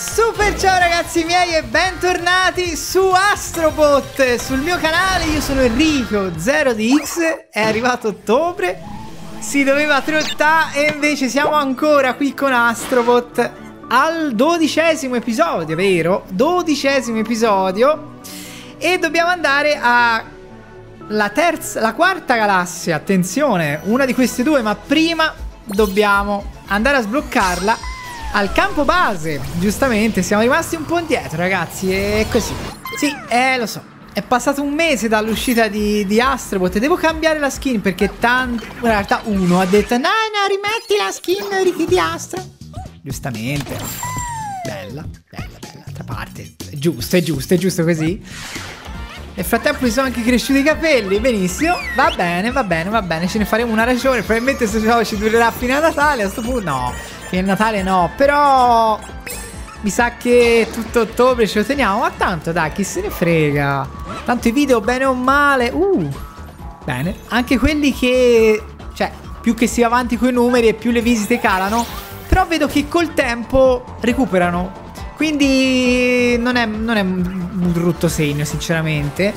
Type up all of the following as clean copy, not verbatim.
Super ciao ragazzi miei e bentornati su Astrobot, sul mio canale. Io sono Enrico ZeroDx, è arrivato ottobre, si doveva trottà e invece siamo ancora qui con Astrobot al 12° episodio, vero? 12° episodio, e dobbiamo andare alla quarta galassia, attenzione, una di queste due, ma prima dobbiamo andare a sbloccarla al campo base. Giustamente siamo rimasti un po' indietro ragazzi, e così. Sì, lo so, è passato un mese dall'uscita di Astrobot e devo cambiare la skin perché tanto, in realtà uno ha detto no no, rimetti la skin di Astro. Giustamente. Bella, bella, bella. D'altra parte è giusto, è giusto, è giusto così. Nel frattempo mi sono anche cresciuti i capelli, benissimo, va bene, va bene, va bene, ce ne faremo una ragione, probabilmente se no ci durerà fino a Natale, a sto punto no, fino a Natale no, però mi sa che tutto ottobre ce lo teniamo, ma tanto dai, chi se ne frega, tanto i video bene o male, bene, anche quelli che, cioè, più che si va avanti coi numeri e più le visite calano, però vedo che col tempo recuperano. Quindi non è un brutto segno, sinceramente.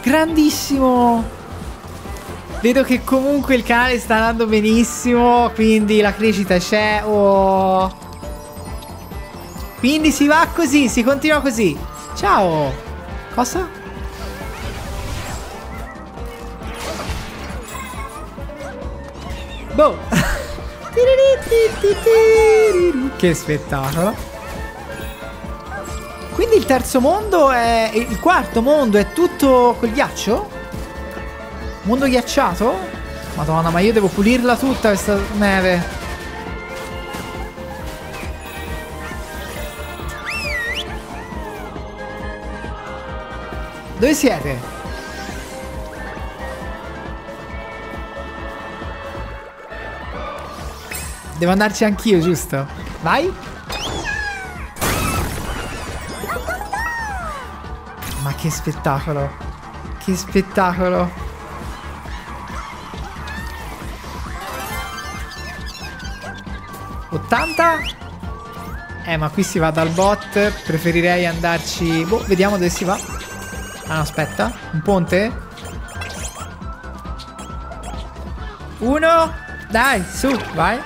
Grandissimo! Vedo che comunque il canale sta andando benissimo, quindi la crescita c'è. Oh. Quindi si va così, si continua così. Ciao! Cosa? Boh! Che spettacolo! Quindi il terzo mondo è... il quarto mondo è tutto col ghiaccio? Mondo ghiacciato? Madonna, ma io devo pulirla tutta questa neve. Dove siete? Devo andarci anch'io, giusto? Vai! Ma che spettacolo! Che spettacolo! '80? Ma qui si va dal bot. Preferirei andarci... boh, vediamo dove si va. Ah no, aspetta. Un ponte? Uno! Dai, su, vai!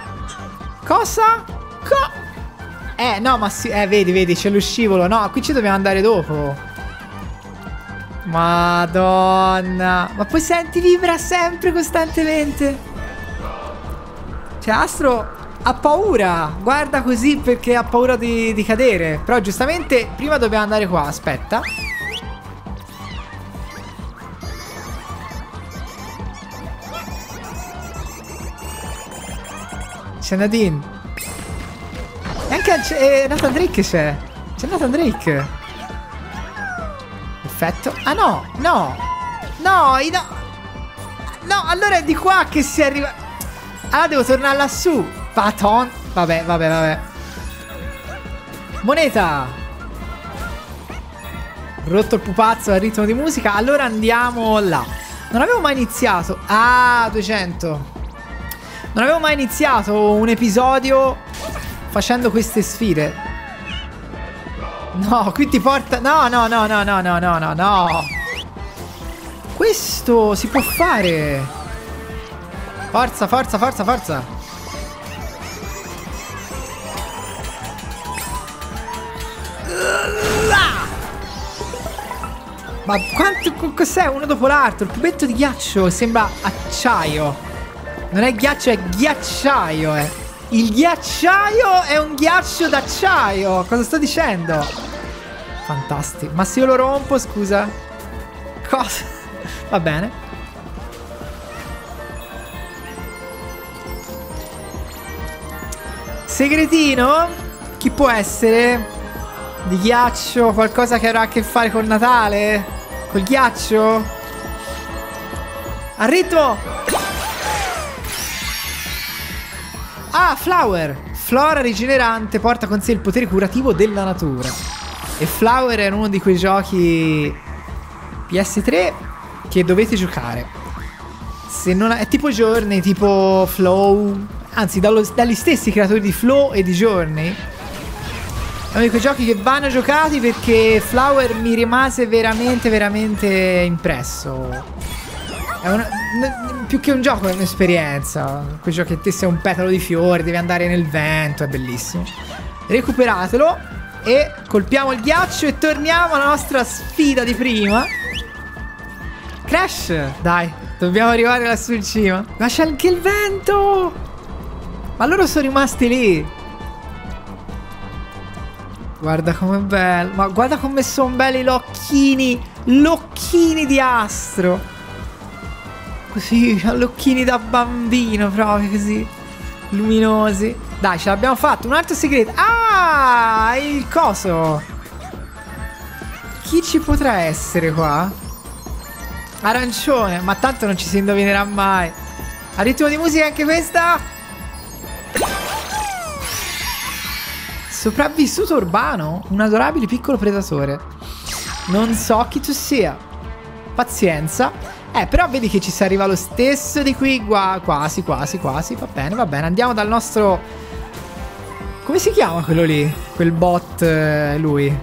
Cosa? No, ma sì... vedi, vedi, c'è lo scivolo. No, qui ci dobbiamo andare dopo. Madonna. Ma poi senti vibra sempre costantemente. Cioè Astro ha paura. Guarda così perché ha paura di cadere. Però giustamente prima dobbiamo andare qua. Aspetta. C'è Nadine. E anche Nathan Drake c'è. C'è Nathan Drake. Perfetto. Ah no, no. No, no, allora è di qua che si arriva. Allora devo tornare lassù. Patapon. Vabbè, vabbè, vabbè. Moneta. Rotto il pupazzo al ritmo di musica. Allora andiamo là. Non avevo mai iniziato. Ah, 200. Non avevo mai iniziato un episodio facendo queste sfide. No, qui ti porta... no, no, no, no, no, no, no, no, no. Questo si può fare. Forza, forza, forza, forza. Ma quanto... cos'è uno dopo l'altro? Il cubetto di ghiaccio sembra acciaio. Non è ghiaccio, è ghiacciaio, eh. Il ghiacciaio è un ghiaccio d'acciaio. Cosa sto dicendo? Fantastico. Ma se io lo rompo, scusa. Cosa? Va bene. Segretino? Chi può essere? Di ghiaccio? Qualcosa che avrà a che fare con Natale? Col ghiaccio? Al ritmo! Ah, Flower! Flora rigenerante porta con sé il potere curativo della natura. E Flower era uno di quei giochi PS3 che dovete giocare. Se non è tipo Journey, tipo Flow. Anzi, dagli stessi creatori di Flow e di Journey. Uno di quei giochi che vanno giocati perché Flower mi rimase veramente impresso. È una, più che un gioco è un'esperienza. Quel gioco che te sei un petalo di fiori, devi andare nel vento, è bellissimo. Recuperatelo e colpiamo il ghiaccio e torniamo alla nostra sfida di prima. Crash, dai, dobbiamo arrivare lassù in cima. Ma c'è anche il vento! Ma loro sono rimasti lì. Guarda com'è bello. Ma guarda come sono belli gli occhini. L'occhini di Astro. Così, gli occhini da bambino, proprio così luminosi. Dai, ce l'abbiamo fatto. Un altro segreto. Ah, il coso. Chi ci potrà essere qua? Arancione, ma tanto non ci si indovinerà mai. A ritmo di musica anche questa. Sopravvissuto urbano, un adorabile piccolo predatore. Non so chi tu sia. Pazienza. Però vedi che ci si arriva lo stesso di qui, quasi, quasi. Va bene, andiamo dal nostro... Come si chiama quello lì? Quel bot, lui.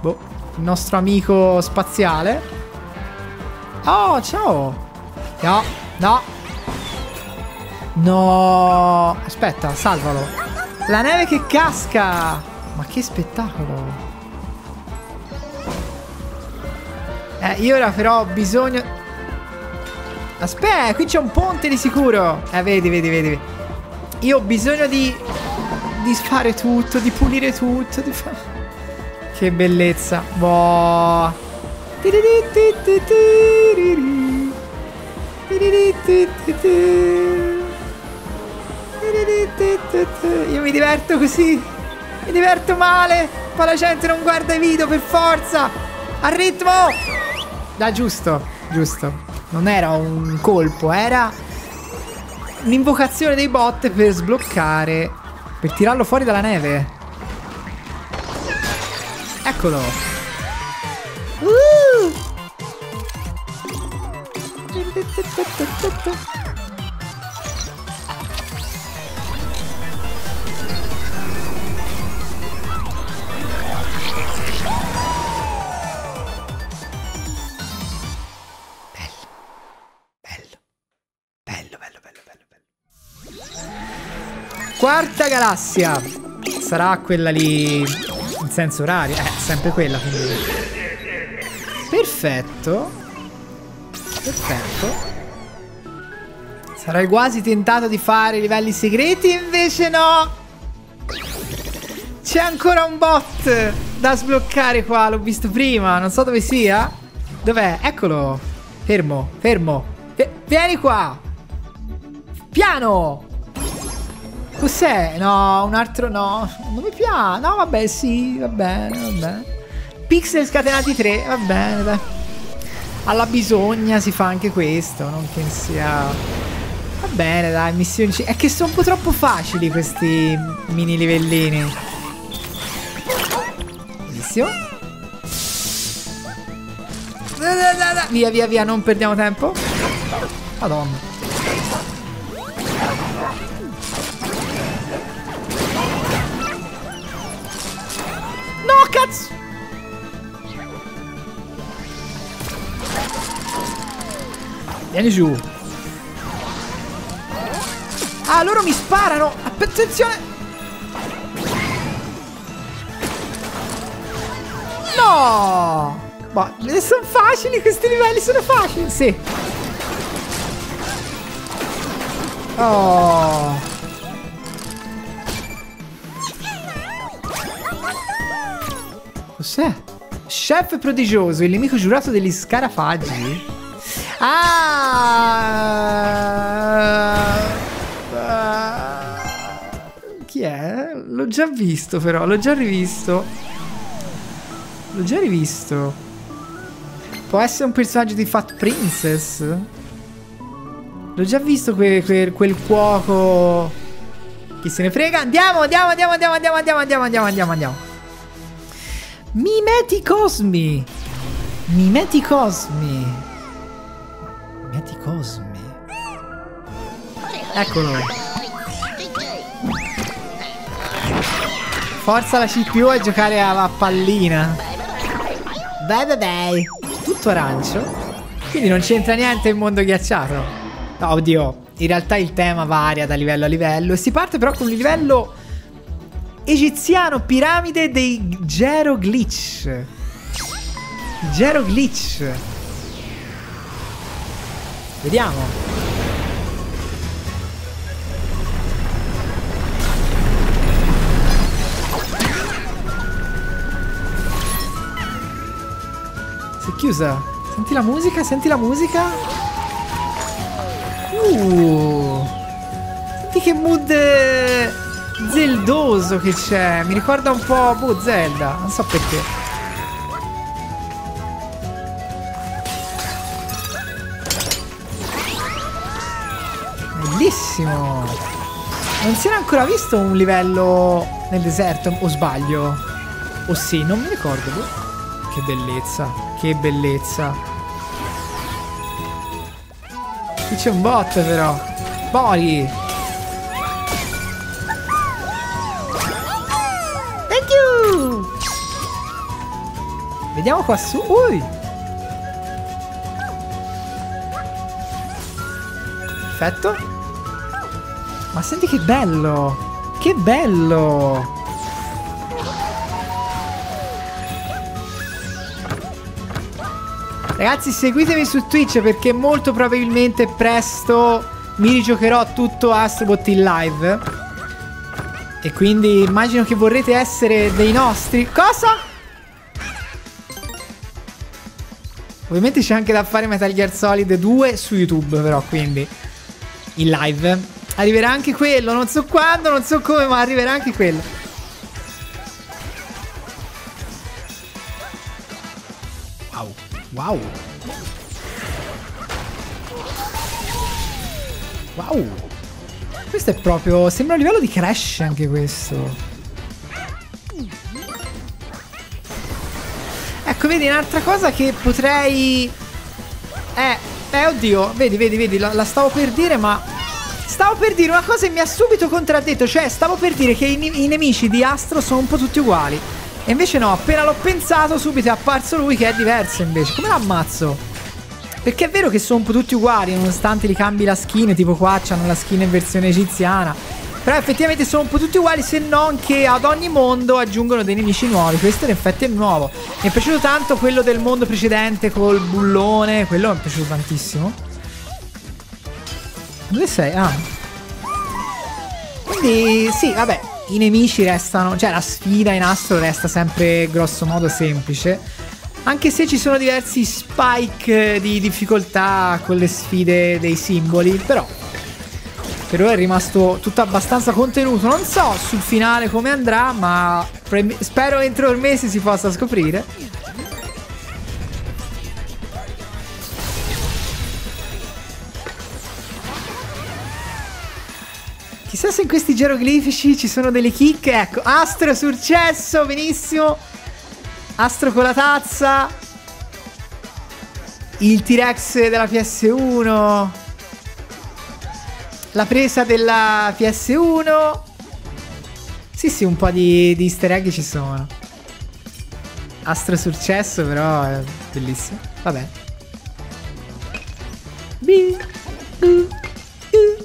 Boh, il nostro amico spaziale. Oh, ciao. No, no. No. Aspetta, salvalo. La neve che casca. Ma che spettacolo. Io ora però ho bisogno... Aspetta, qui c'è un ponte di sicuro. Vedi, vedi. Io ho bisogno di fare tutto, di pulire tutto, di fare... Che bellezza. Boh. Io mi diverto così. Mi diverto male. Ma la gente non guarda i video, per forza. Al ritmo. Ah, giusto, Non era un colpo, era un'invocazione dei bot per sbloccare, per tirarlo fuori dalla neve. Eccolo. Bello. Quarta galassia. Sarà quella lì in senso orario. Sempre quella, quindi. Perfetto. Perfetto. Sarei quasi tentato di fare livelli segreti, invece no. C'è ancora un bot da sbloccare qua, l'ho visto prima, non so dove sia. Dov'è? Eccolo. Fermo, vieni qua. Piano. Cos'è? No, un altro no. Non mi piace. No, vabbè, sì, va bene, Pixel scatenati 3, va bene, dai. Alla bisogna si fa anche questo, non che sia... Va bene, dai, missioni... È che sono un po' troppo facili questi mini livellini. Benissimo. Via, via, non perdiamo tempo. Madonna. No, cazzo! Vieni giù. Ah, loro mi sparano. Attenzione. No. Ma sono facili questi livelli. Sono facili. Sì. Oh. Cos'è? Chef prodigioso, il nemico giurato degli scarafaggi. Chi è? L'ho già visto però, l'ho già rivisto. Può essere un personaggio di Fat Princess? L'ho già visto quel cuoco. Chi se ne frega? Andiamo, andiamo. Mimeti cosmi. Eccolo. Forza la CPU a giocare alla pallina. Beh beh beh. Tutto arancio. Quindi non c'entra niente il mondo ghiacciato. No, oddio. In realtà il tema varia da livello a livello. Si parte però con un livello egiziano, piramide dei Geroglitch. Geroglitch. Vediamo. Si è chiusa. Senti la musica, senti la musica. Senti che mood zeldoso che c'è. Mi ricorda un po' boh, Zelda. Non so perché. Bellissimo. Non si era ancora visto un livello nel deserto, o sbaglio? O sì, non mi ricordo. Boh. Che bellezza. Che bellezza. Qui c'è un bot però. Bori. Thank you. Vediamo qua su. Ui. Perfetto. Ma senti che bello. Che bello. Ragazzi, seguitemi su Twitch perché molto probabilmente presto mi rigiocherò tutto Astrobot in live. E quindi immagino che vorrete essere dei nostri. Cosa? Ovviamente c'è anche da fare Metal Gear Solid 2 su YouTube però, quindi in live. Arriverà anche quello, non so quando, non so come, ma arriverà anche quello. Wow. Wow. Questo è proprio... sembra un livello di Crash anche questo. Ecco, vedi, un'altra cosa che potrei... oddio. Vedi, la stavo per dire, ma... stavo per dire una cosa e mi ha subito contraddetto. Cioè, stavo per dire che i nemici di Astro sono un po' tutti uguali. E invece no, appena l'ho pensato subito è apparso lui che è diverso invece. Come l'ammazzo? Perché è vero che sono un po' tutti uguali, nonostante li cambi la skin, tipo qua c'hanno la skin in versione egiziana. Però effettivamente sono un po' tutti uguali, se non che ad ogni mondo aggiungono dei nemici nuovi. Questo in effetti è nuovo. Mi è piaciuto tanto quello del mondo precedente col bullone, quello mi è piaciuto tantissimo. Dove sei? Ah. Quindi sì, vabbè. I nemici restano, cioè la sfida in Astro resta sempre grosso modo semplice, anche se ci sono diversi spike di difficoltà con le sfide dei simboli, però per ora è rimasto tutto abbastanza contenuto. Non so sul finale come andrà, ma spero entro il mese si possa scoprire. Chissà se in questi geroglifici ci sono delle chicche. Ecco, Astro successo, benissimo. Astro con la tazza. Il T-Rex della PS1. La presa della PS1. Sì, un po' di easter egg ci sono. Astro successo però è bellissimo. Vabbè.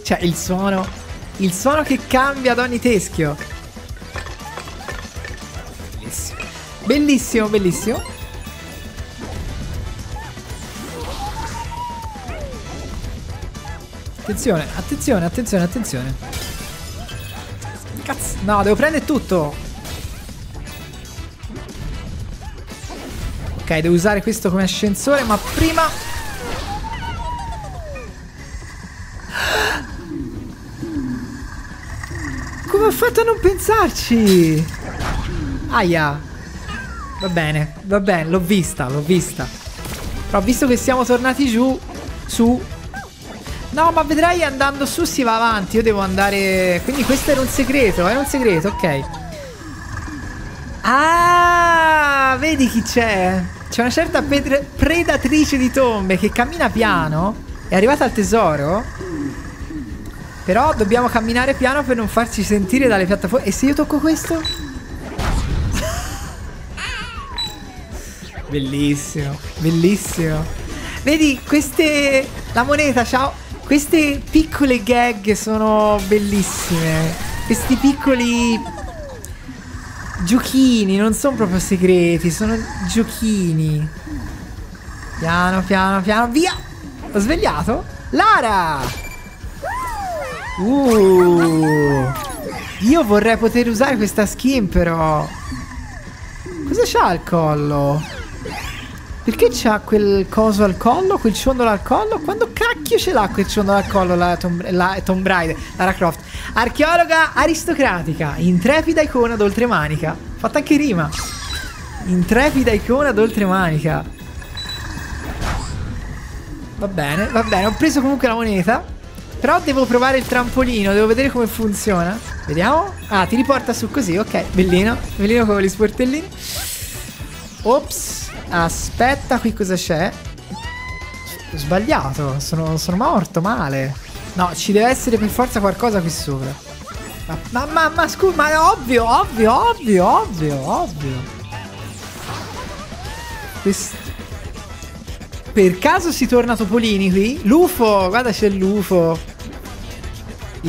Cioè il suono. Il suono che cambia ad ogni teschio. Bellissimo. Bellissimo, bellissimo. Attenzione, attenzione, attenzione, attenzione. Cazzo. No, devo prendere tutto. Ok, devo usare questo come ascensore, ma prima... come ho fatto a non pensarci? Aia. Va bene, l'ho vista. Però visto che siamo tornati giù, su... no, ma vedrai andando su si va avanti, io devo andare... quindi questo era un segreto, ok. Ah, vedi chi c'è? C'è una certa predatrice di tombe che cammina piano, è arrivata al tesoro... però dobbiamo camminare piano per non farci sentire dalle piattaforme. E se io tocco questo? Bellissimo, bellissimo. Vedi, queste... La moneta, ciao. Queste piccole gag sono bellissime. Questi piccoli giochini, non sono proprio segreti, sono giochini. Piano, piano, piano, via! Ho svegliato Lara! Io vorrei poter usare questa skin, però. Cosa c'ha al collo? Perché c'ha quel coso al collo? Quel ciondolo al collo? Quando cacchio ce l'ha quel ciondolo al collo la Tomb Raider? Lara Croft, archeologa aristocratica, intrepida icona d'oltremanica. Fatta anche rima. Intrepida icona d'oltremanica. Va bene, ho preso comunque la moneta. Però devo provare il trampolino, devo vedere come funziona. Vediamo. Ah, ti riporta su così, ok. Bellino, bellino con gli sportellini. Ops. Aspetta, qui cosa c'è? Ho sbagliato, sono morto male. No, ci deve essere per forza qualcosa qui sopra. Ma scusa, ma è ovvio, ovvio, ovvio, ovvio, ovvio. Per caso si torna Topolini qui? L'UFO, guarda c'è l'UFO.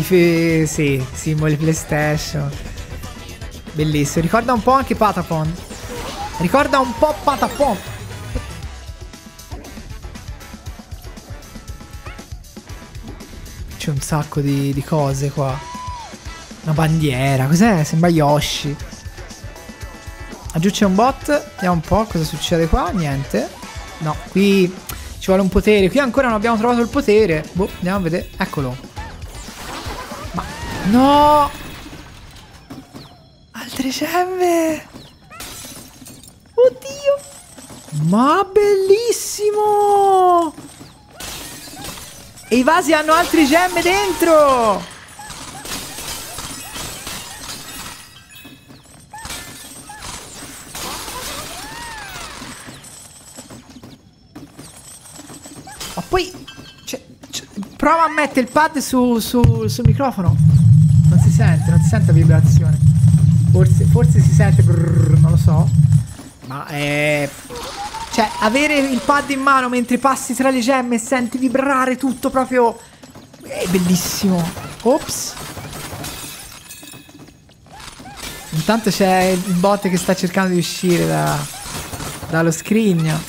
Sì, simboli PlayStation. Bellissimo. Ricorda un po' anche Patapon. Ricorda un po' Patapon. C'è un sacco di cose qua. Una bandiera. Cos'è? Sembra Yoshi. Ah, giù c'è un bot. Vediamo un po' cosa succede qua. Niente. No, qui ci vuole un potere. Qui ancora non abbiamo trovato il potere. Boh, andiamo a vedere. Eccolo. No! Altre gemme! Oddio! Ma bellissimo! E i vasi hanno altre gemme dentro! Ma poi... prova a mettere il pad sul microfono. Non si sente la vibrazione. Forse si sente. Brrr, non lo so. Ma è. Cioè, avere il pad in mano mentre passi tra le gemme e senti vibrare tutto proprio. È bellissimo. Ops. Intanto c'è il bot che sta cercando di uscire dallo scrigno.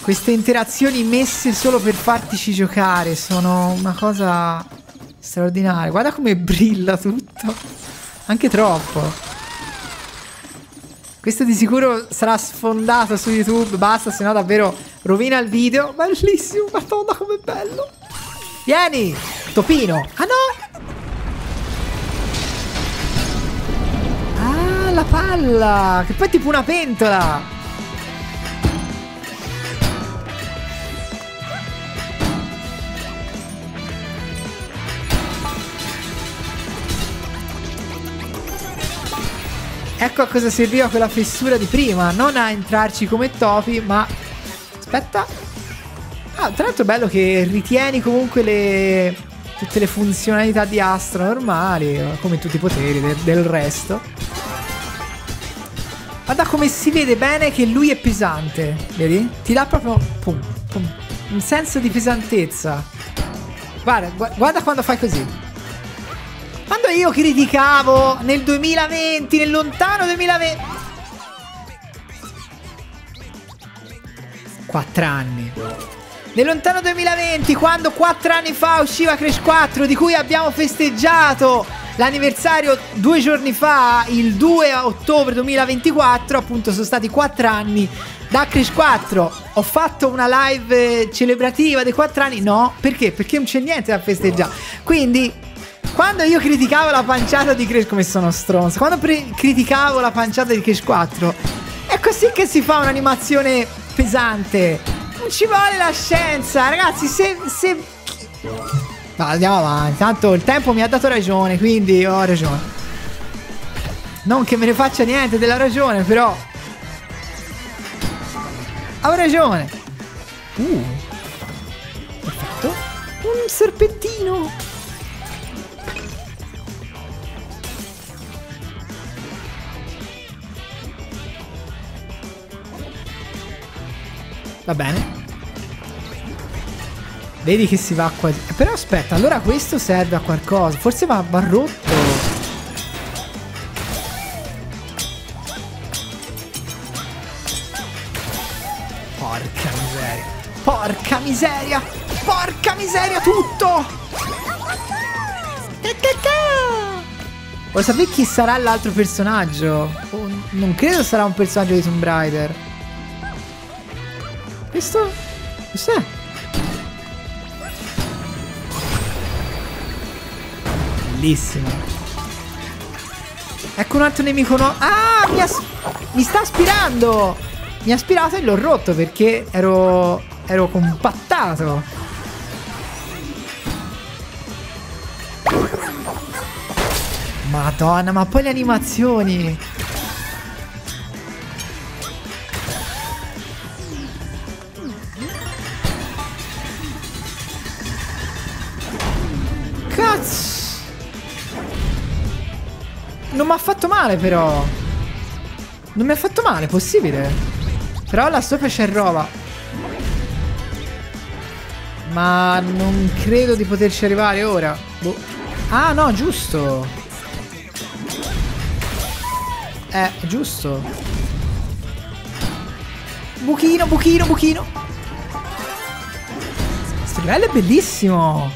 Queste interazioni messe solo per fartici giocare sono una cosa. Straordinario, guarda come brilla tutto. Anche troppo. Questo di sicuro sarà sfondato su YouTube. Basta, se no davvero rovina il video. Bellissimo, madonna com'è bello. Vieni, Topino. Ah no. Ah, la palla. Che poi è tipo una pentola. Ecco a cosa serviva quella fessura di prima. Non a entrarci come topi, ma... Aspetta. Ah, tra l'altro è bello che ritieni comunque tutte le funzionalità di Astro normali, come tutti i poteri del resto. Guarda come si vede bene che lui è pesante. Vedi? Ti dà proprio pum, pum, un senso di pesantezza. Guarda, guarda quando fai così. Quando io criticavo nel 2020, nel lontano 2020... 4 anni. Nel lontano 2020, quando 4 anni fa usciva Crash 4, di cui abbiamo festeggiato l'anniversario 2 giorni fa, il 2 ottobre 2024, appunto sono stati 4 anni da Crash 4. Ho fatto una live celebrativa dei 4 anni? No, perché? Perché non c'è niente da festeggiare. Quindi... Quando io criticavo la panciata di Crash... Come sono stronzo. Quando criticavo la panciata di Crash 4, è così che si fa un'animazione pesante. Non ci vuole la scienza. Ragazzi, se... Ma andiamo avanti. Tanto il tempo mi ha dato ragione, quindi ho ragione. Non che me ne faccia niente della ragione, però... Ho ragione. Perfetto. Un serpentino. Va bene. Vedi che si va quasi... Però aspetta, allora questo serve a qualcosa. Forse va rotto. Porca miseria. Porca miseria. Porca miseria tutto. Vuoi sapere chi sarà l'altro personaggio? Oh, non credo sarà un personaggio di Tomb Raider. Questo? Cos'è? Bellissimo. Ecco un altro nemico no... Ah! Mi sta aspirando! Mi ha aspirato e l'ho rotto perché ero compattato. Madonna, ma poi le animazioni. Cazzo. Non mi ha fatto male però. Non mi ha fatto male, possibile. Però là sopra c'è roba. Ma non credo di poterci arrivare ora. Boh. Ah no, giusto. Giusto. Buchino, buchino, buchino. Questo livello è bellissimo.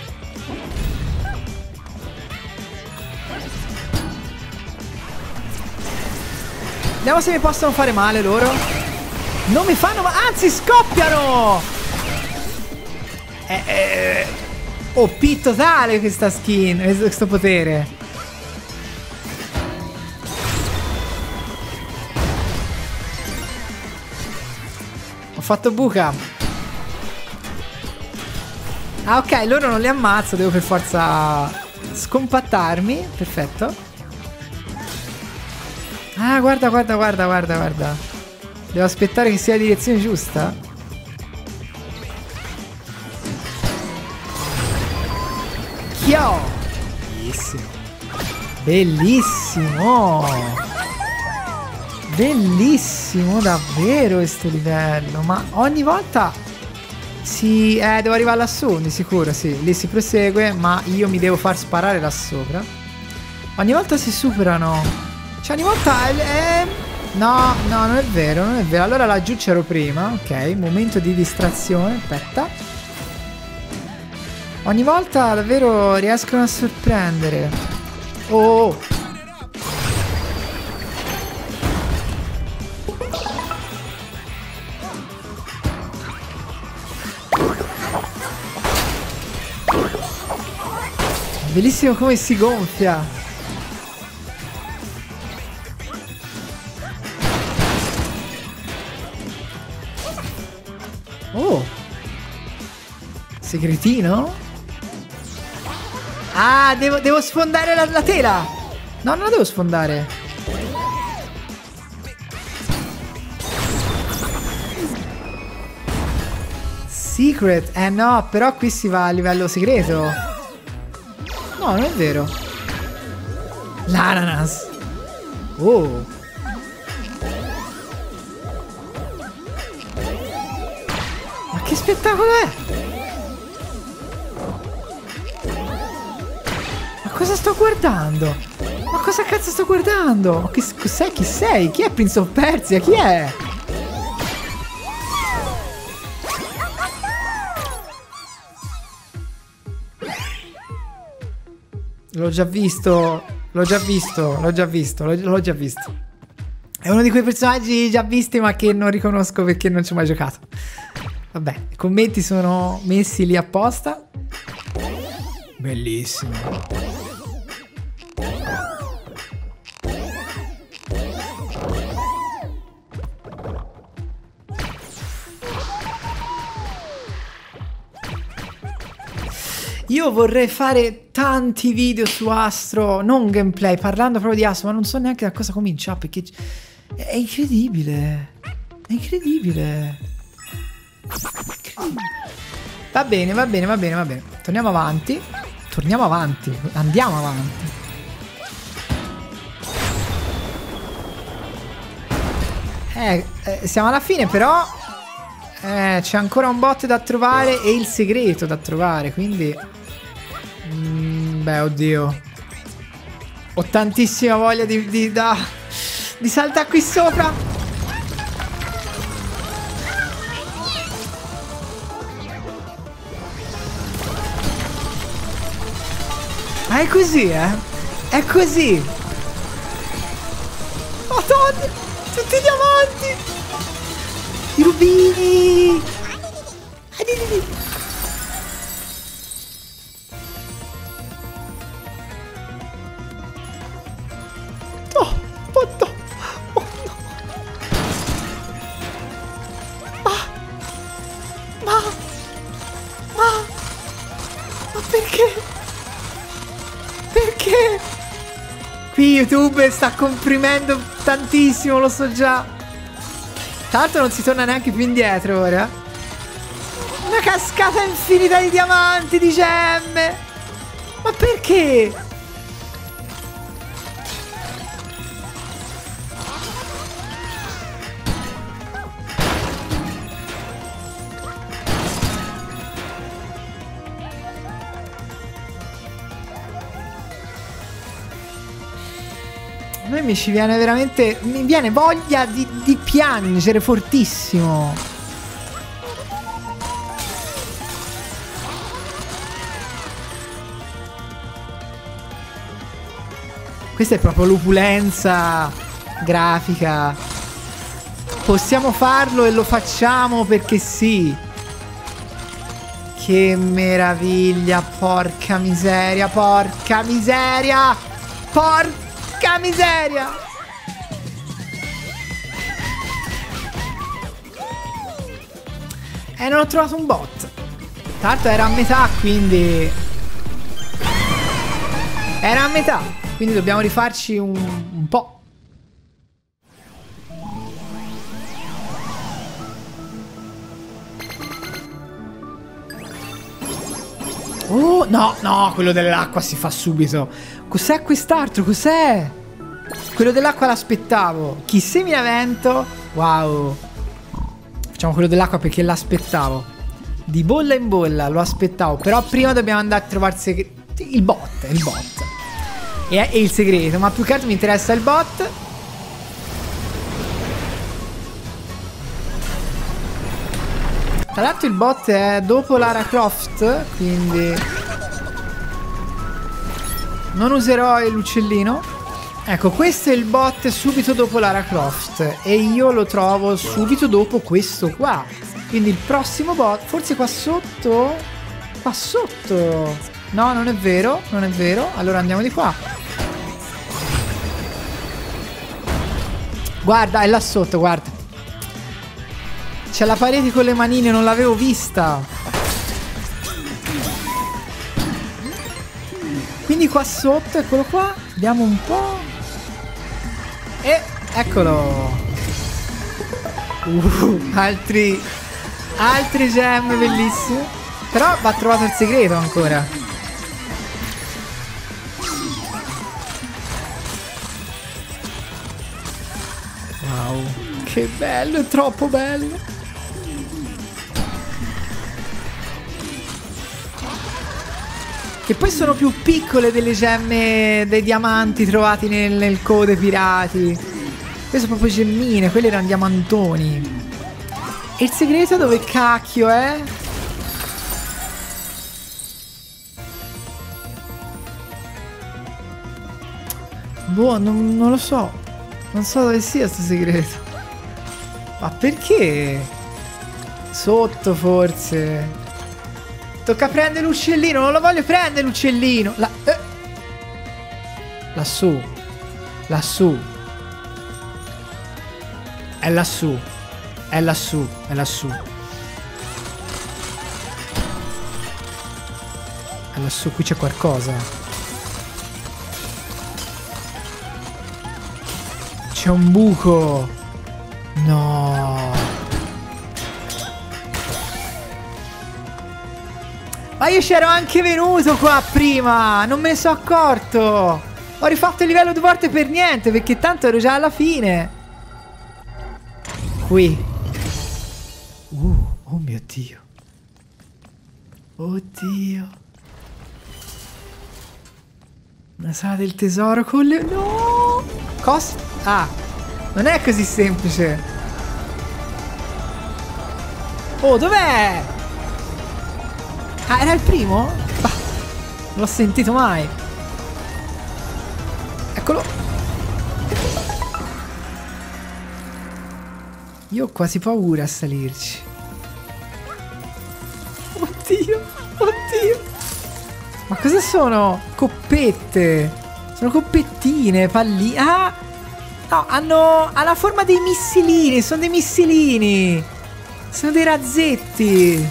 Vediamo se mi possono fare male loro. Non mi fanno male. Anzi, scoppiano. OP totale questa skin. Questo potere. Ho fatto buca. Ah ok, loro non li ammazzo, devo per forza scompattarmi. Perfetto. Ah guarda, guarda, guarda, guarda, guarda. Devo aspettare che sia la direzione giusta. Chio. Bellissimo. Bellissimo. Bellissimo davvero questo livello. Ma ogni volta si... devo arrivare lassù di sicuro, sì. Lì si prosegue, ma io mi devo far sparare là sopra. Ogni volta si superano. Cioè ogni volta... No, no, non è vero, non è vero. Allora laggiù c'ero prima, ok. Momento di distrazione, aspetta. Ogni volta davvero riescono a sorprendere. Oh! Bellissimo come si gonfia. Oh. Segretino? Ah, devo sfondare la tela. No, non la devo sfondare. Secret. Eh no, però qui si va a livello segreto. No, non è vero. L'ananas. Oh. Ma che spettacolo è? Ma cosa sto guardando? Ma cosa cazzo sto guardando? Cos'è? Chi sei? Chi è Prince of Persia? Chi è? L'ho già visto, l'ho già visto, l'ho già visto, l'ho già visto. È uno di quei personaggi già visti ma che non riconosco perché non ci ho mai giocato. Vabbè, i commenti sono messi lì apposta. Bellissimo. Io vorrei fare tanti video su Astro, non gameplay, parlando proprio di Astro, ma non so neanche da cosa comincia, perché è incredibile. È incredibile. Va bene, va bene, va bene, va bene. Torniamo avanti. Torniamo avanti. Andiamo avanti. Siamo alla fine, però... C'è ancora un bot da trovare e il segreto da trovare, quindi... beh, oddio. Ho tantissima voglia di saltare qui sopra. Ma è così, eh? È così. Madonna, tutti i diamanti! I rubini! Oh, oh no! Oh no! Ma perché? Perché? Qui YouTube sta comprimendo tantissimo, lo so già! Tanto non si torna neanche più indietro ora. Una cascata infinita di diamanti, di gemme. Ma perché? Mi ci viene veramente... mi viene voglia di piangere fortissimo. Questa è proprio l'opulenza grafica. Possiamo farlo e lo facciamo perché sì. Che meraviglia, porca miseria, porca miseria, porca... porca miseria! Non ho trovato un bot. Tanto era a metà, quindi... era a metà, quindi dobbiamo rifarci un po'. Oh, no, no, quello dell'acqua si fa subito. Cos'è quest'altro? Cos'è? Quello dell'acqua l'aspettavo. Chi semina vento? Wow. Facciamo quello dell'acqua perché l'aspettavo. Di bolla in bolla, lo aspettavo. Però prima dobbiamo andare a trovare il bot. Il bot. E il segreto. Ma più che altro mi interessa il bot. Tra l'altro il bot è dopo Lara Croft. Quindi... non userò l'uccellino. Ecco, questo è il bot subito dopo Lara Croft. E io lo trovo subito dopo questo qua. Quindi il prossimo bot... forse qua sotto? Qua sotto? No, non è vero, non è vero. Allora andiamo di qua. Guarda, è là sotto, guarda. C'è la parete con le manine, non l'avevo vista. Quindi qua sotto, eccolo qua. Vediamo un po'. E eccolo. Altri gemme bellissime. Però va trovato il segreto ancora. Wow, che bello, è troppo bello. Che poi sono più piccole delle gemme, dei diamanti trovati nel code pirati. Queste sono proprio gemmine, quelle erano diamantoni. E il segreto dove cacchio è? Boh, non lo so. Non so dove sia sto segreto. Ma perché? Sotto forse. Tocca prendere l'uccellino, non lo voglio prendere l'uccellino. Lassù. Lassù. È lassù. È lassù. È lassù. È lassù, qui c'è qualcosa. C'è un buco. No. Ma io c'ero anche venuto qua prima, non me ne sono accorto. Ho rifatto il livello 2 volte per niente, perché tanto ero già alla fine. Qui. Oh mio Dio. Oddio. Una sala del tesoro con le... No! Cosa? Ah! Non è così semplice. Oh, dov'è? Ah, era il primo? Bah, non l'ho sentito mai. Eccolo. Io ho quasi paura a salirci. Oddio, oddio. Ma cosa sono? Coppette. Sono coppettine, palline. Ah! No, ha la forma dei missilini. Sono dei missilini. Sono dei razzetti.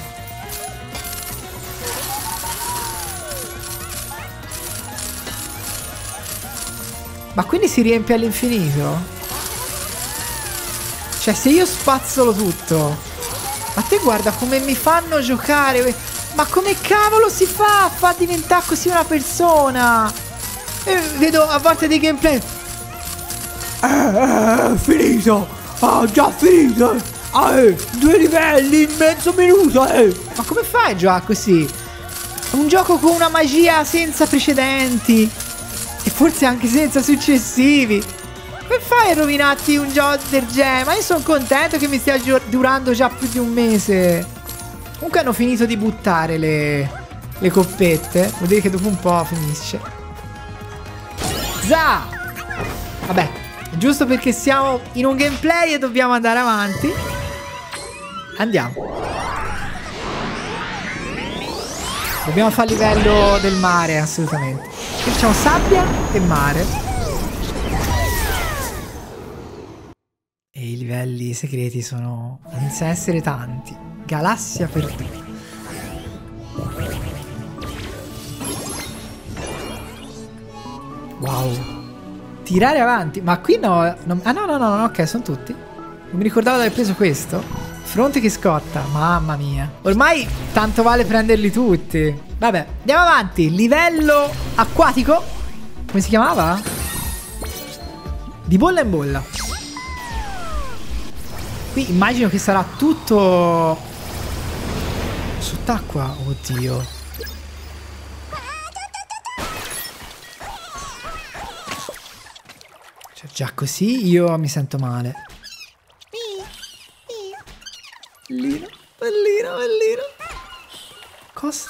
Ma quindi si riempie all'infinito? Cioè, se io spazzolo tutto... Ma te guarda come mi fanno giocare. Ma come cavolo si fa a far diventare così una persona? E vedo a volte dei gameplay. Finito! Ho già finito! 2 livelli in mezzo minuto! Ma come fai già così? Un gioco con una magia senza precedenti e forse anche senza successivi. Come fai a rovinarti un gioco del genere? Ma io sono contento che mi stia durando già più di un mese. Comunque hanno finito di buttare le coppette. Vuol dire che dopo un po' finisce. Za! Vabbè, è giusto perché siamo in un gameplay e dobbiamo andare avanti. Andiamo. Dobbiamo fare il livello del mare, assolutamente. Qui facciamo sabbia e mare. E i livelli segreti sono... inizia a essere tanti. Galassia perduta. Wow. Tirare avanti. Ma qui no, non... Ah no, no, no, no, ok, sono tutti. Non mi ricordavo di aver preso questo. Fronte che scotta. Mamma mia. Ormai tanto vale prenderli tutti. Vabbè, andiamo avanti. Livello acquatico. Come si chiamava? Di bolla in bolla. Qui immagino che sarà tutto sott'acqua. Oddio. Cioè già così io mi sento male. Bellino, bellino, bellino. Cosa?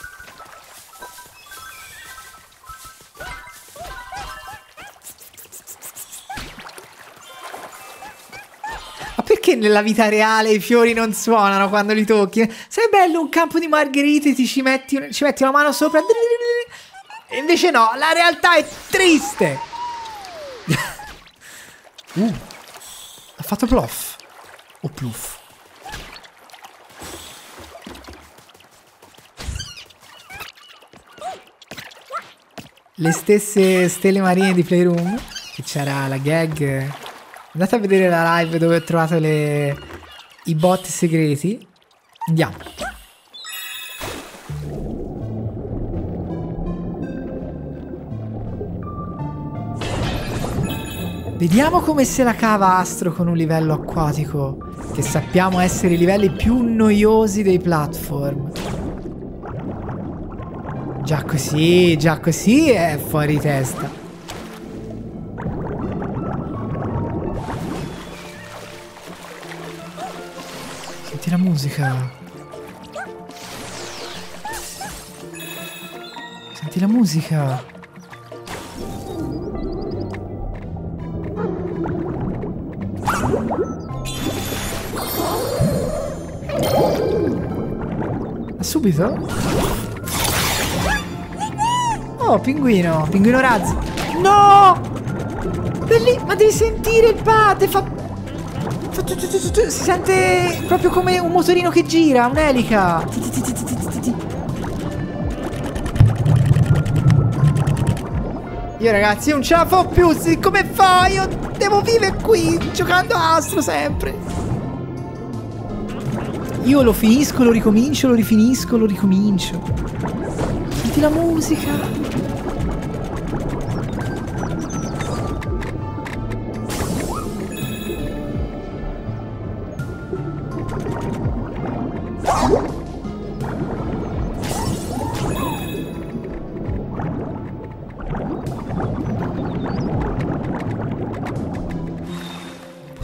Perché nella vita reale i fiori non suonano quando li tocchi? Sai, bello un campo di margherite, ti ci metti una mano sopra. E invece no, la realtà è triste. Ha fatto plof. O pluff. Le stesse stelle marine di Playroom. Che c'era la gag. Andate a vedere la live dove ho trovato i bot segreti. Andiamo. Vediamo come se la cava Astro con un livello acquatico, che sappiamo essere i livelli più noiosi dei platform. Già così è fuori testa. La musica. Senti la musica. Subito? Oh, pinguino. Pinguino razzo. No! Ma devi sentire il pate. Si sente proprio come un motorino che gira, un'elica. Io ragazzi non ce la faccio più, come fai? Io devo vivere qui, giocando a Astro sempre. Io lo finisco, lo ricomincio, lo rifinisco, lo ricomincio. Senti la musica.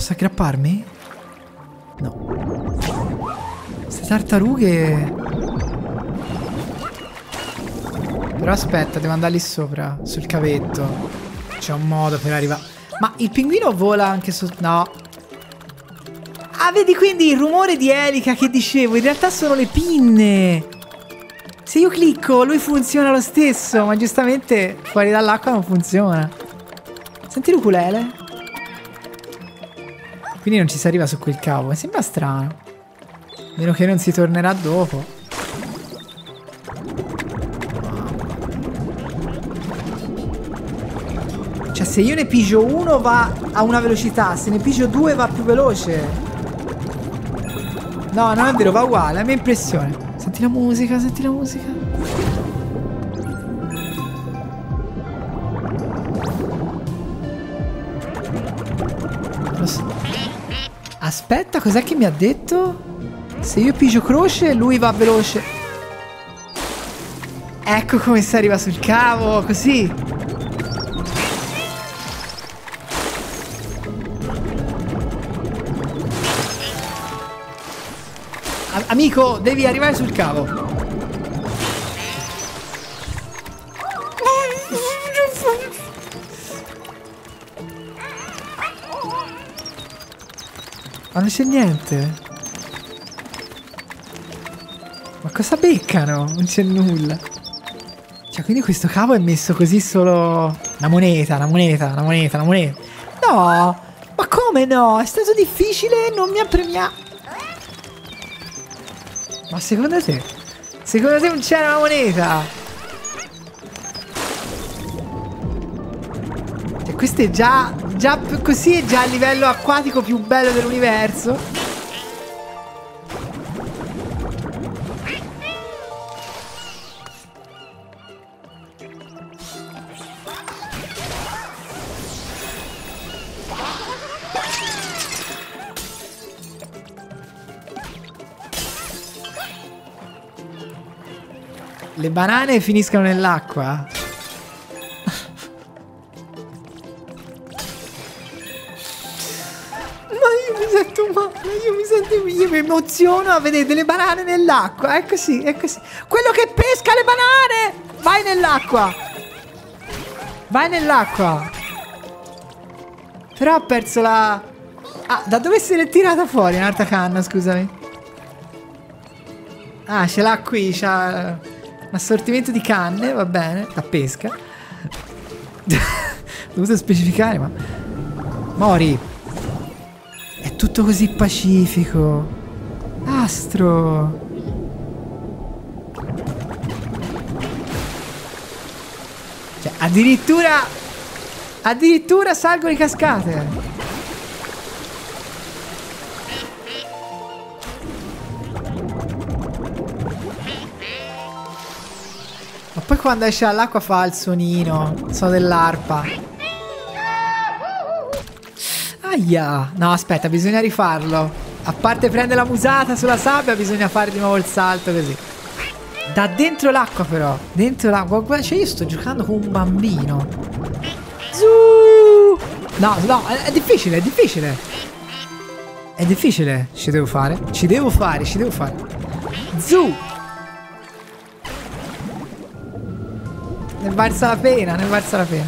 Posso aggrapparmi? No. Queste tartarughe... Però aspetta, devo andare lì sopra, sul cavetto. C'è un modo per arrivare... Ma il pinguino vola anche su... No. Ah, vedi quindi il rumore di elica che dicevo. In realtà sono le pinne. Se io clicco, lui funziona lo stesso. Ma giustamente fuori dall'acqua non funziona. Senti l'ukulele. Quindi non ci si arriva su quel cavo. Mi sembra strano. A meno che non si tornerà dopo. Cioè se io ne pigio uno va a una velocità. Se ne pigio due va più veloce. No, non è vero, va uguale, è la mia impressione. Senti la musica, senti la musica. Aspetta, cos'è che mi ha detto? Se io pigio croce, lui va veloce. Ecco come si arriva sul cavo, così. Amico, devi arrivare sul cavo. Ma non c'è niente. Ma cosa beccano? Non c'è nulla. Cioè, quindi questo cavo è messo così solo... La moneta, la moneta, la moneta, la moneta. No! Ma come no? È stato difficile, non mi ha premiato. Ma secondo te? Secondo te non c'era la moneta? Cioè, questo è già così è già il livello acquatico più bello dell'universo. Le banane finiscono nell'acqua? Ma io mi sento male, io mi emoziono a vedere delle banane nell'acqua, è così, è così. Quello che pesca le banane! Vai nell'acqua! Vai nell'acqua! Però ho perso la... Ah, da dove se l'è tirata fuori un'altra canna, scusami? Ah, ce l'ha qui, c'ha... Assortimento di canne, va bene, da pesca. Ho dovuto specificare, ma... Mori! È tutto così pacifico. Astro! Cioè, addirittura... Addirittura salgono le cascate! Poi quando esce dall'acqua fa il suonino, so dell'arpa. Aia. No, aspetta, bisogna rifarlo. A parte prendere la musata sulla sabbia, bisogna fare di nuovo il salto così. Da dentro l'acqua però. Dentro l'acqua. Guarda, cioè io sto giocando con un bambino. Zuuu. No, no, è difficile, è difficile. È difficile. Ci devo fare. Ci devo fare, ci devo fare. Zuuu. Ne è valsa la pena, ne è valsa la pena.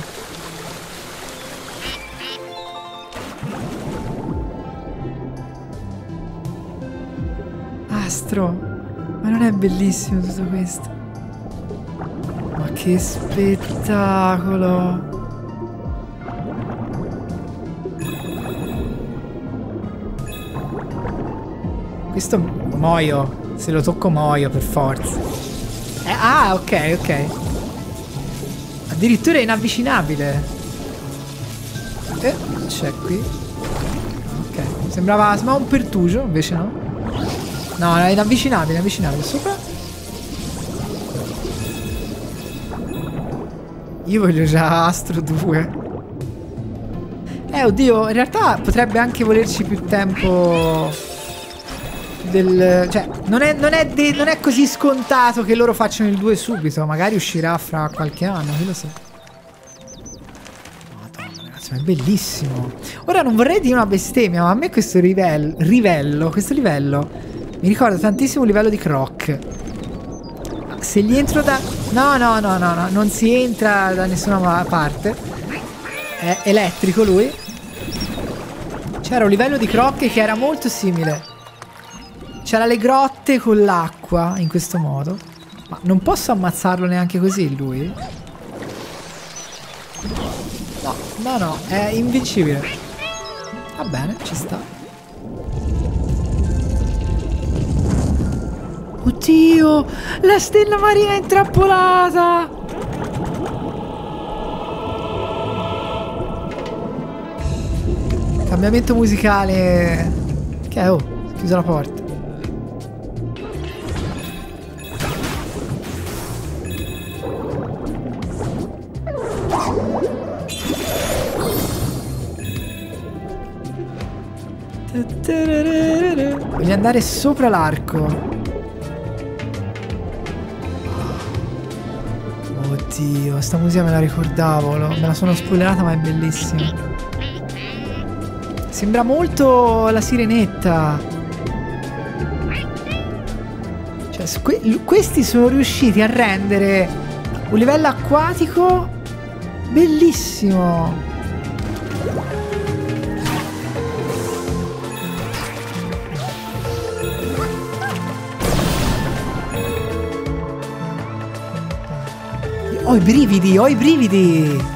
Astro, ma non è bellissimo tutto questo? Ma che spettacolo! Questo muoio, se lo tocco muoio per forza. Ah, ok, ok. Addirittura è inavvicinabile. C'è qui. Ok, sembrava un pertugio, invece no. No, è inavvicinabile, inavvicinabile. Sopra. Io voglio già Astro 2. Oddio, in realtà potrebbe anche volerci più tempo del... Cioè, non è così scontato che loro facciano il 2 subito. Magari uscirà fra qualche anno, chi lo sa. Madonna, Cazzo, ma è bellissimo. Ora non vorrei dire una bestemmia, ma a me questo livello mi ricorda tantissimo il livello di Croc. Se gli entro da... No, non si entra da nessuna parte. È elettrico lui. C'era un livello di Croc che era molto simile. C'era le grotte con l'acqua in questo modo. Ma non posso ammazzarlo neanche così lui. No, è invincibile. Va bene, ci sta. Oddio, la stella marina è intrappolata. Cambiamento musicale. Che è? Oh, chiuso la porta. Voglio andare sopra l'arco. Oddio, sta musica me la ricordavo. Me la sono spoilerata, ma è bellissima. Sembra molto la sirenetta. Cioè, questi sono riusciti a rendere un livello acquatico bellissimo. Ho i brividi, ho i brividi!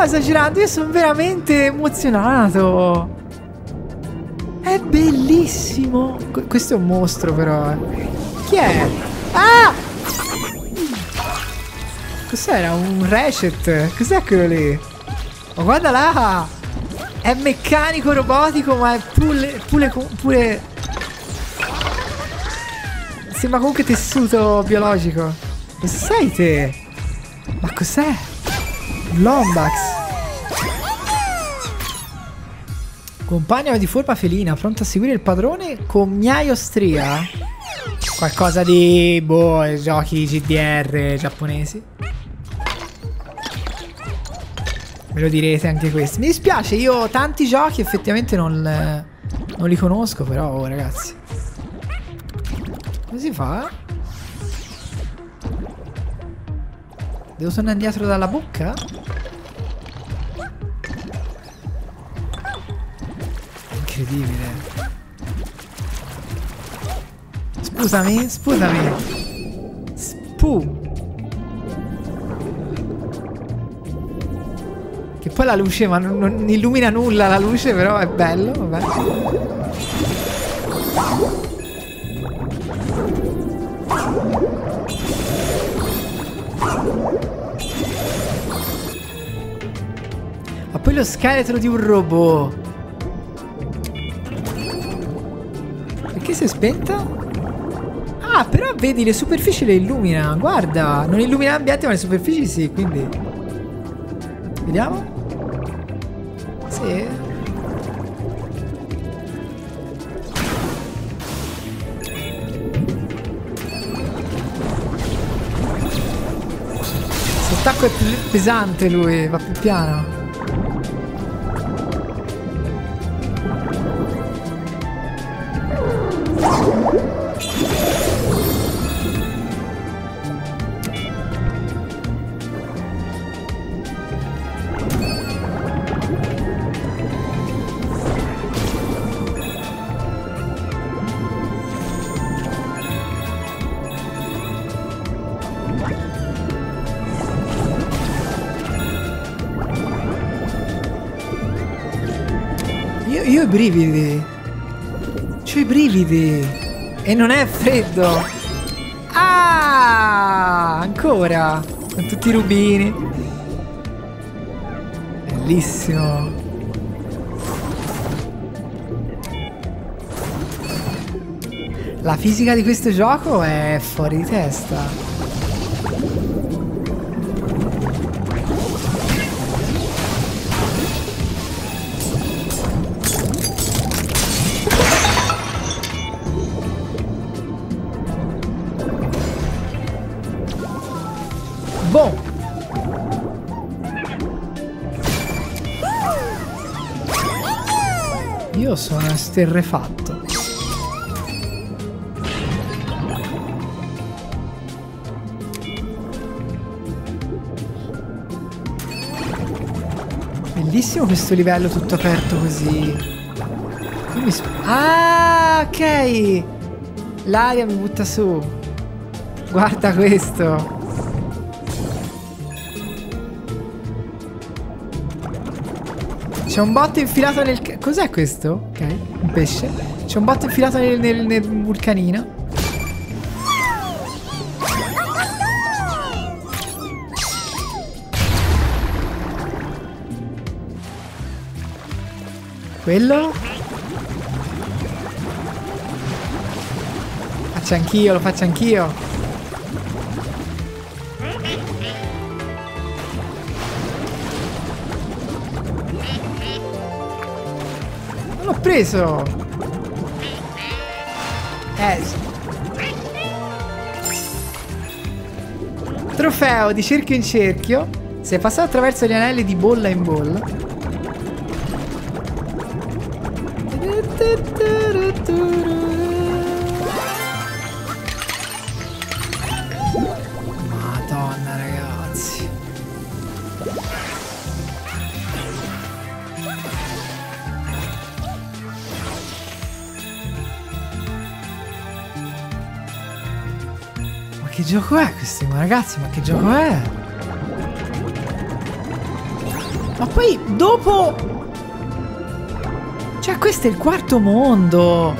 Esagerando, io sono veramente emozionato. È bellissimo. Questo è un mostro, però. Chi è? Ah! Cos'era? Un ratchet? Cos'è quello lì? Ma guarda là! È meccanico robotico, ma è pure. Sembra comunque tessuto biologico. Cos'è te? Ma cos'è? Lombax. Compagno di forma felina, pronto a seguire il padrone con miaio stria. Qualcosa di... boh, giochi GDR giapponesi. Me lo direte anche questo. Mi dispiace, io tanti giochi effettivamente non li conosco, però, oh, ragazzi. Come si fa? Devo tornare indietro dalla bocca? Incredibile. Scusami. Che poi la luce, ma non illumina nulla la luce, però è bello, vabbè. Ma poi lo scheletro di un robot. Che si è spenta? Ah, però vedi, le superfici le illumina. Guarda, non illumina l'ambiente, ma le superfici sì, quindi vediamo. Sì. Questo attacco è più pesante lui, va più piano. Brividi. faccio i brividi. E non è freddo. Ah, ancora. Con tutti i rubini. Bellissimo. La fisica di questo gioco è fuori di testa. Io sono esterrefatto. Bellissimo questo livello tutto aperto così. Ah, ok. L'aria mi butta su. Guarda questo. C'è un botto infilato nel... Cos'è questo? Ok, un pesce. C'è un botto infilato nel vulcanino. Quello? Faccio anch'io, lo faccio anch'io. Preso. Trofeo di cerchio in cerchio. Se passato attraverso gli anelli di bolla in bolla. Madonna ragazzi. Che gioco è questo? Ma ragazzi, ma che gioco è? Ma poi dopo... Cioè questo è il quarto mondo.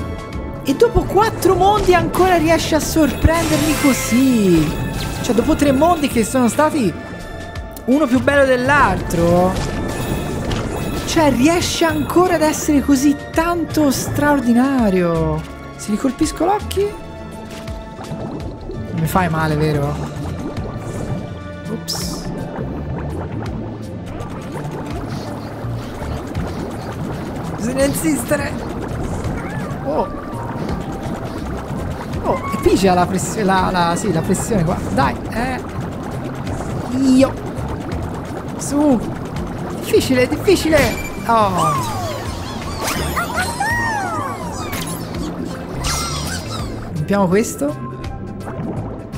E dopo 4 mondi ancora riesce a sorprendermi così. Cioè dopo 3 mondi che sono stati uno più bello dell'altro. Cioè riesce ancora ad essere così tanto straordinario. Se li colpisco l'occhio... Mi fai male, vero? Ops. Bisogna insistere. Oh. Oh, e pigia la pressione. Sì, la pressione qua. Dai, Io. Su. Difficile, difficile. Oh. Rompiamo questo.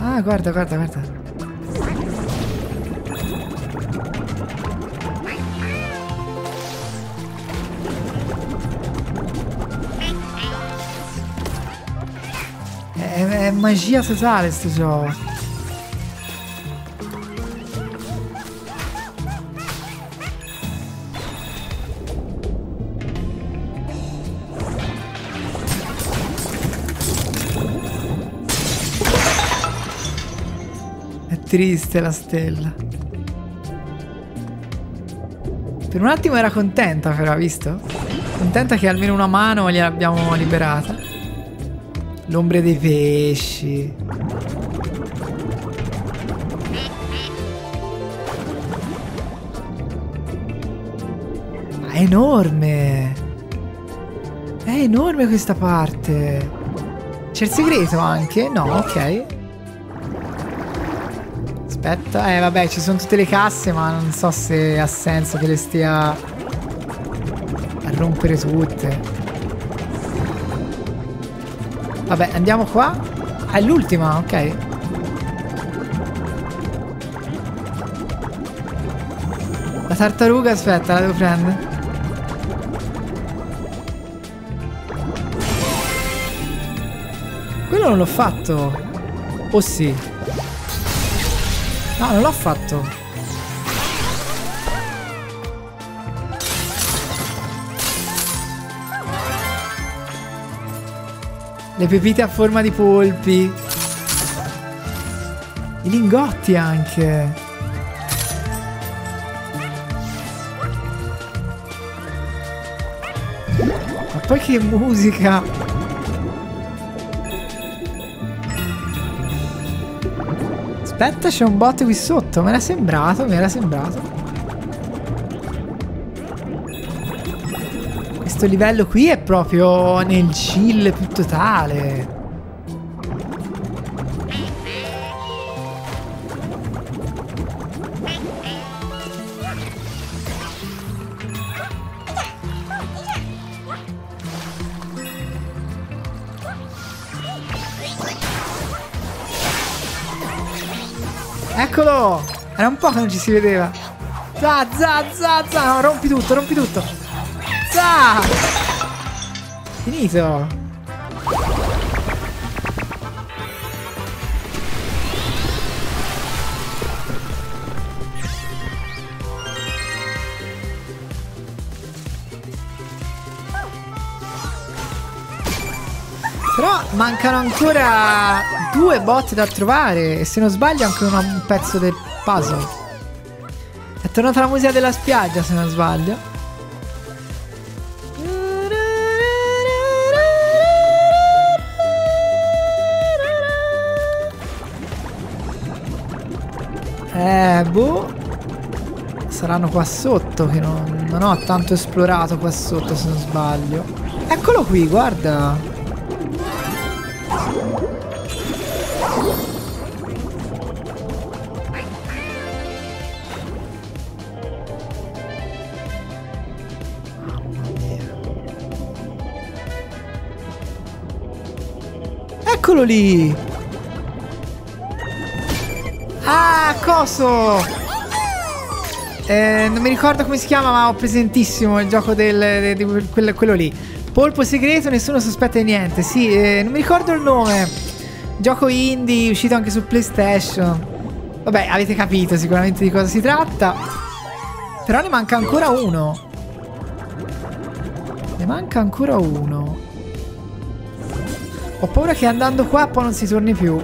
Ah, guarda, guarda, guarda. È magia totale sto gioco. Triste la stella. Per un attimo era contenta però, visto? Contenta che almeno una mano gliel'abbiamo liberata. L'ombra dei pesci. Ma è enorme. È enorme questa parte. C'è il segreto anche? No, ok. Aspetta, vabbè, ci sono tutte le casse, ma non so se ha senso che le stia a rompere tutte. Vabbè, andiamo qua. Ah, è l'ultima, ok. La tartaruga, aspetta, la devo prendere. Quello non l'ho fatto. Oh sì. No, non l'ho fatto. Le pepite a forma di polpi. I lingotti anche. Ma poi che musica. Aspetta, c'è un bot qui sotto. Me l'ha sembrato, me l'ha sembrato. Questo livello qui è proprio nel chill più totale. Eccolo! Era un po' che non ci si vedeva. Za, za, za, za. No, rompi tutto, rompi tutto. Ah! Finito. Però mancano ancora due botte da trovare e se non sbaglio anche un pezzo del puzzle. È tornata la musica della spiaggia se non sbaglio. Boh. Saranno qua sotto, che non ho tanto esplorato qua sotto se non sbaglio. Eccolo qui, guarda. Eccolo lì. Ah, coso! Non mi ricordo come si chiama, ma ho presentissimo il gioco quello lì. Polpo segreto, nessuno sospetta di niente. Sì, non mi ricordo il nome. Gioco indie, uscito anche su PlayStation. Vabbè, avete capito sicuramente di cosa si tratta. Però ne manca ancora uno. Ne manca ancora uno. Ho paura che andando qua poi non si torni più.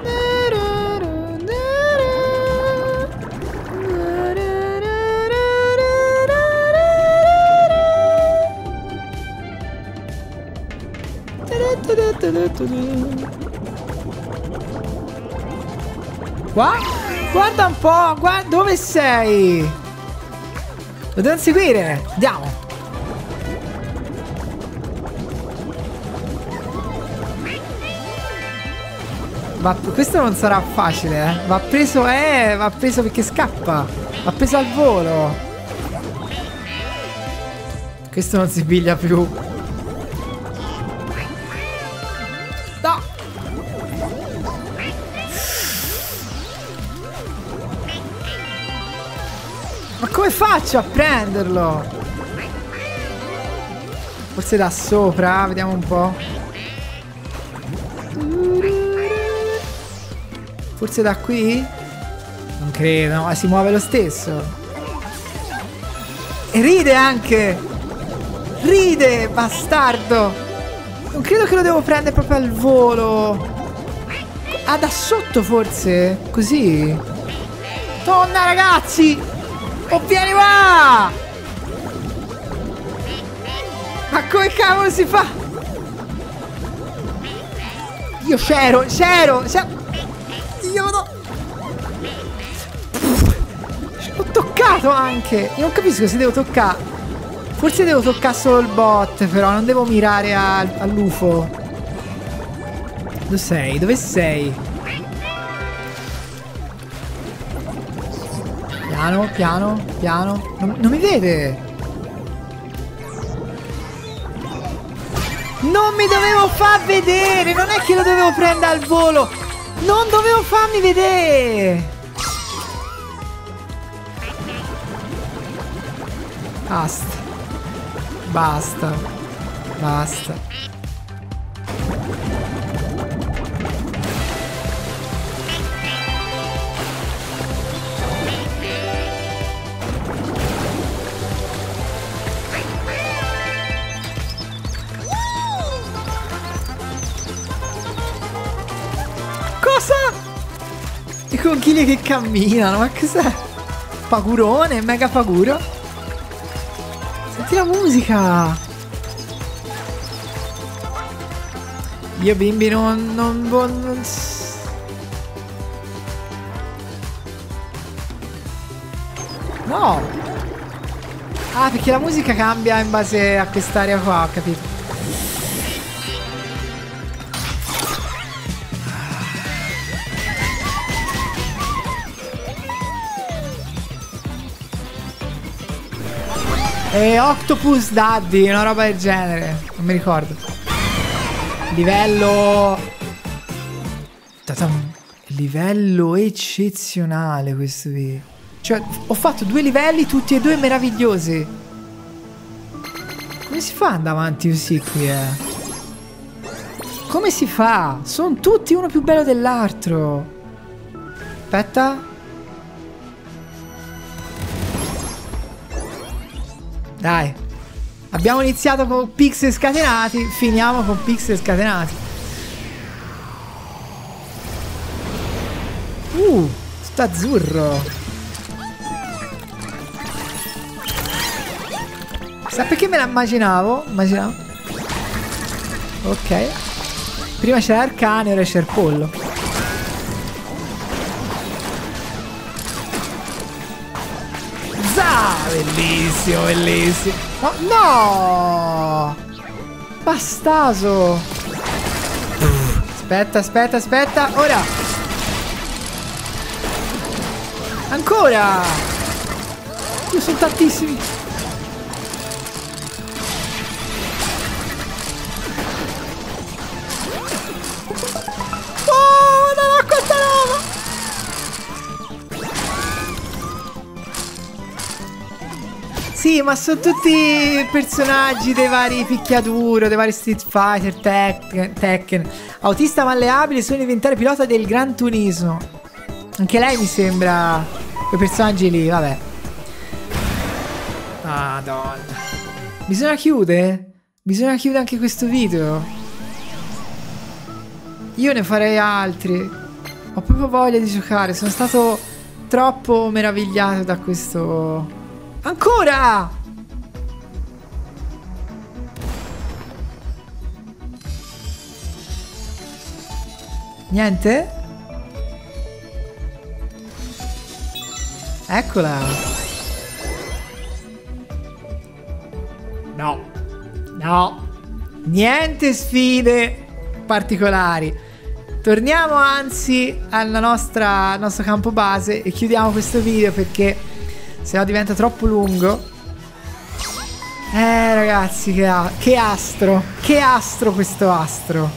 Qua? Guarda un po', guarda dove sei? Lo devo seguire, andiamo. Ma questo non sarà facile, eh? Va preso perché scappa. Va preso al volo. Questo non si piglia più. Faccio a prenderlo. Forse da sopra, vediamo un po'. Forse da qui? Non credo, ma si muove lo stesso. E ride anche. Ride, bastardo. Non credo che lo devo prendere proprio al volo. Ah, da sotto forse? Così. Torna ragazzi. Oh, vieni qua! Ma come cavolo si fa? Io c'ero! Io no! Ho toccato anche! Io non capisco se devo toccare. Forse devo toccare solo il bot, però non devo mirare all'UFO. Dove sei? Dove sei? Piano, piano, piano. Non mi vede. Non mi dovevo far vedere. Non è che lo dovevo prendere al volo. Non dovevo farmi vedere. Basta. Basta. Basta. conchiglie che camminano, ma cos'è? Pagurone, mega paguro. Senti la musica. Io bimbi non... No. Ah, perché la musica cambia in base a quest'area qua, ho capito. E Octopus Daddy, una roba del genere. Non mi ricordo. Livello... Livello eccezionale questo video. Cioè, ho fatto 2 livelli, tutti e 2 meravigliosi. Come si fa ad andare avanti così qui, Come si fa? Sono tutti uno più bello dell'altro. Aspetta. Dai, abbiamo iniziato con pixel scatenati, finiamo con pixel scatenati. Sta azzurro. Sa perché me l'immaginavo? Immaginavo. Ok. Prima c'era il cane, ora c'è il pollo. Bellissimo, bellissimo. Ma no! Bastaso. Aspetta, aspetta, aspetta. Ora. Ancora. Io sono tantissimi. Oh, non ho questa roba. Sì, ma sono tutti personaggi dei vari picchiaduro, dei vari Street Fighter, Tekken. Autista malleabile, sogno di diventare pilota del Gran Turismo. Anche lei mi sembra quei personaggi lì, vabbè. Madonna. Bisogna chiudere? Bisogna chiudere anche questo video. Io ne farei altri. Ho proprio voglia di giocare, sono stato troppo meravigliato da questo... Ancora! Niente? Eccola! No! No! Niente sfide particolari! Torniamo anzi al nostro campo base e chiudiamo questo video perché... se no diventa troppo lungo. Ragazzi, che astro. Che astro questo astro.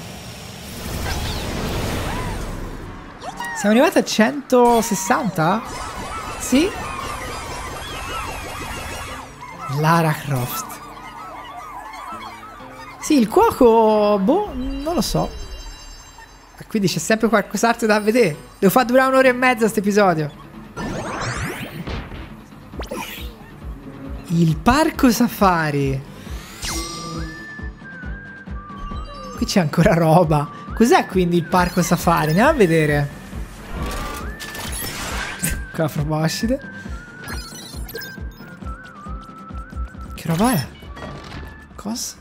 Siamo arrivati a 160? Sì. Lara Croft. Sì, il cuoco... boh, non lo so. Quindi c'è sempre qualcos'altro da vedere. Devo far durare 1 ora e mezza questo episodio. Il parco safari. Qui c'è ancora roba. Cos'è quindi il parco safari? Andiamo a vedere. Qua proboscide. Che roba è? Cosa?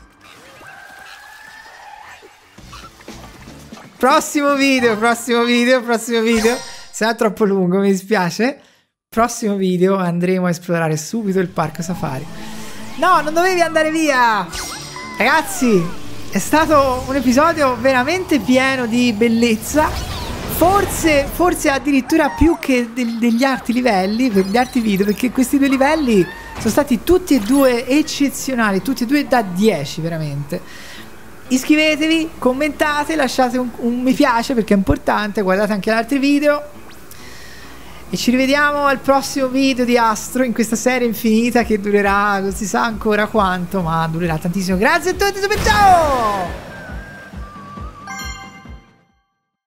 Prossimo video. Se no è troppo lungo, mi dispiace. Prossimo video andremo a esplorare subito il parco safari. No, non dovevi andare via. Ragazzi, è stato un episodio veramente pieno di bellezza. Forse addirittura più che degli altri livelli, degli altri video, perché questi 2 livelli sono stati tutti e 2 eccezionali, tutti e 2 da 10 veramente. Iscrivetevi, commentate, lasciate un mi piace perché è importante, guardate anche gli altri video. E ci rivediamo al prossimo video di Astro in questa serie infinita che durerà, non si sa ancora quanto, ma durerà tantissimo. Grazie a tutti, super ciao!